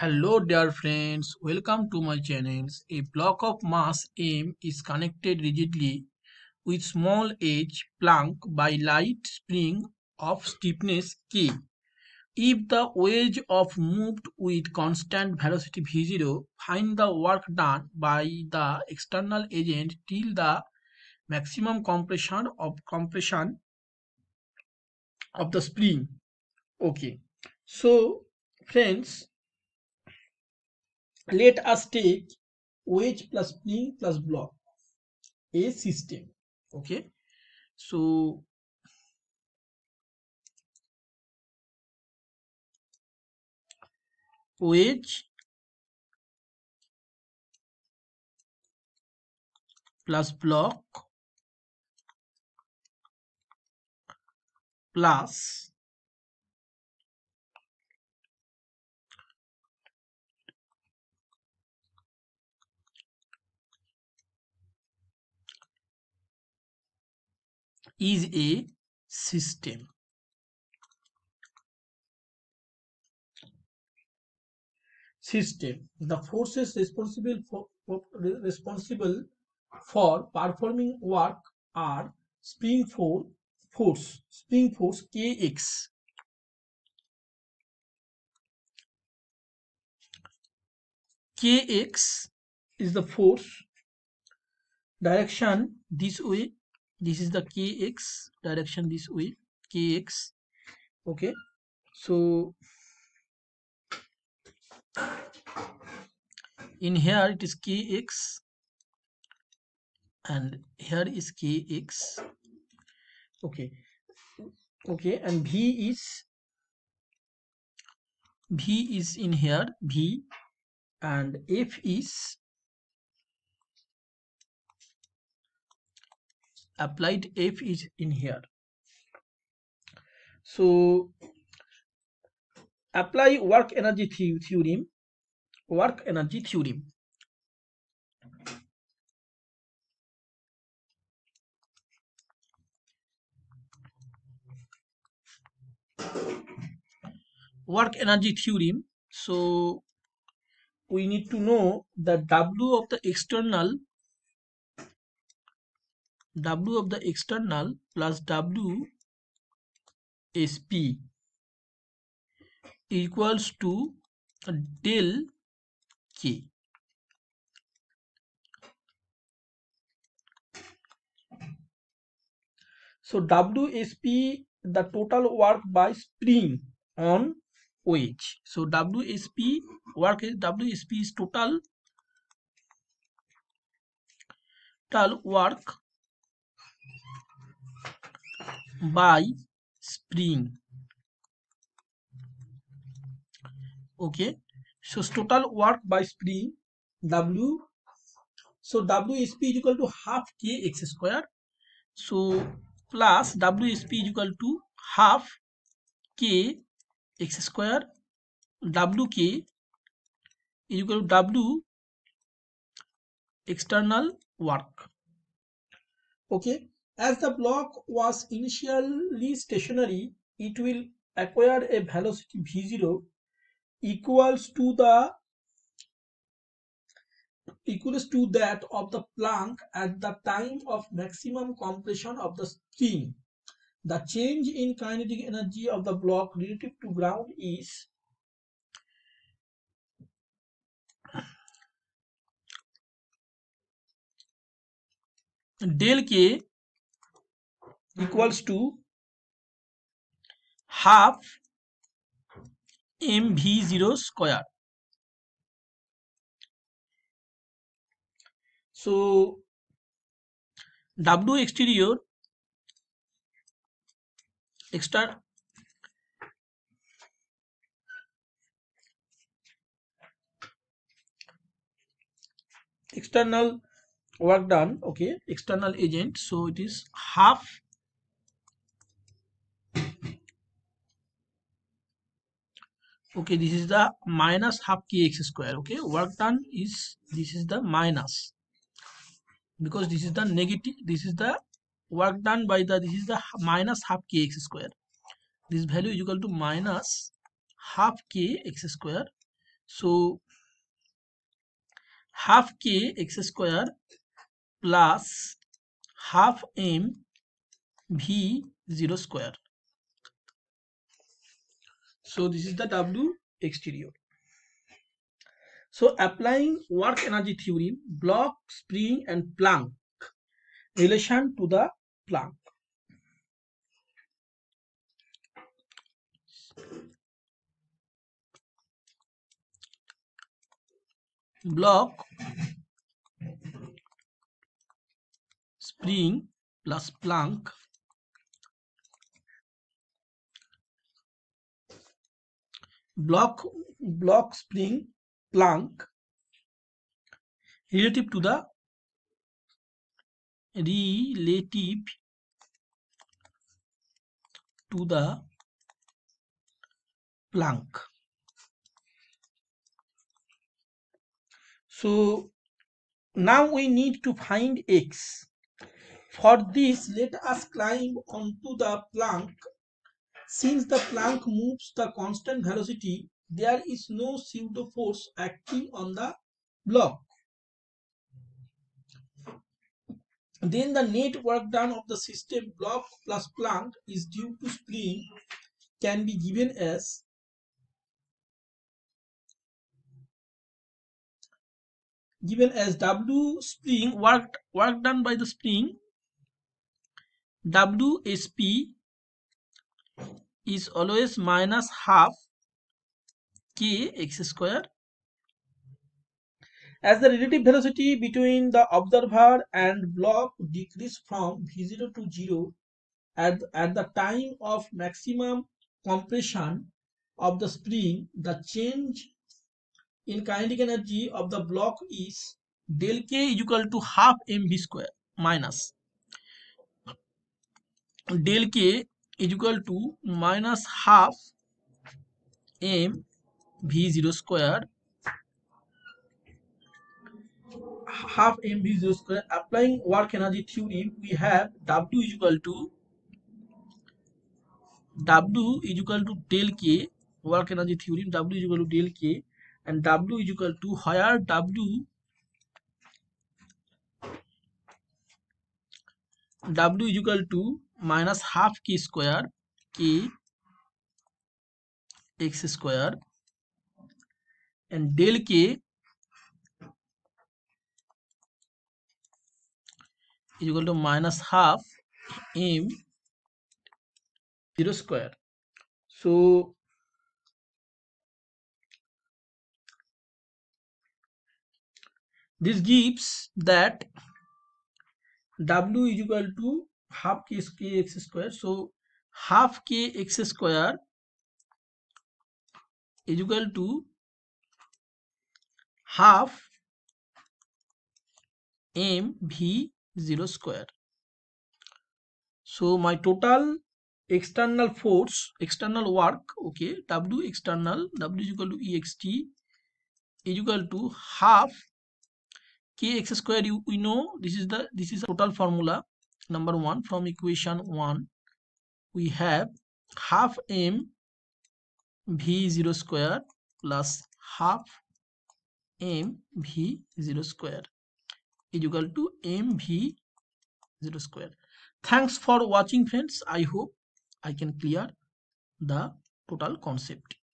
Hello dear friends, welcome to my channels. A block of mass M is connected rigidly with small h plank by light spring of stiffness k. If the wedge of moved with constant velocity v0, find the work done by the external agent till the maximum compression of the spring. Okay, so friends, let us take wedge plus spring plus block a system. Okay, so wedge plus block plus is a system. The forces responsible for performing work are spring force Kx, is the force direction this way. This is the Kx direction this way, Kx. Okay, so in here it is Kx and here is Kx. Okay, and V is in here, V, and F is applied, F is in here. So apply work energy theorem. So we need to know the W of the external plus W SP equals to del K. So WSP, the total work by spring on wedge. So WSP is total work by spring. Okay, so total work by spring W. So WSP is equal to half Kx square. So plus WSP is equal to half Kx square. Wk is equal to W external work. Okay. As the block was initially stationary, it will acquire a velocity v0 equals to that of the plank at the time of maximum compression of the spring. The change in kinetic energy of the block relative to ground is del K equals to half mv0 square. So W exterior, external work done. Okay, external agent. So it is half . Okay, this is the minus half Kx square. Okay, work done is, this is the minus, because this is the negative, this is the work done by the, this is the minus half Kx square. This value is equal to minus half Kx square. So half k x square plus half m v 0 square. So this is the W exterior. So applying work energy theory, block, spring and Planck relation to the Planck. Block, spring plus Planck spring Planck relative to the Planck. So now we need to find x. For this, let us climb onto the Planck. Since the Planck moves the constant velocity, there is no pseudo force acting on the block. Then the net work done of the system block plus Planck is due to spring can be given as W spring work done by the spring WSP is always minus half k x square, as the relative velocity between the observer and block decreases from v0 to 0 at the time of maximum compression of the spring. The change in kinetic energy of the block is del k is equal to half mv square minus del k is equal to minus half m v0 square Applying work energy theory, we have W is equal to del k, work energy theorem, W is equal to del k, and W is equal to, where W is equal to minus half k square k x square, and del k is equal to minus half m 0 square. So this gives that W is equal to half k x square. So half k x square is equal to half m v 0 square. So my total external force, external work, okay, W external, W is equal to ext is equal to half kx square. We know this is the total formula number 1 from equation 1. We have half m v 0 square plus half m v 0 square is equal to mv0 square. Thanks for watching, friends. I hope I can clear the total concept.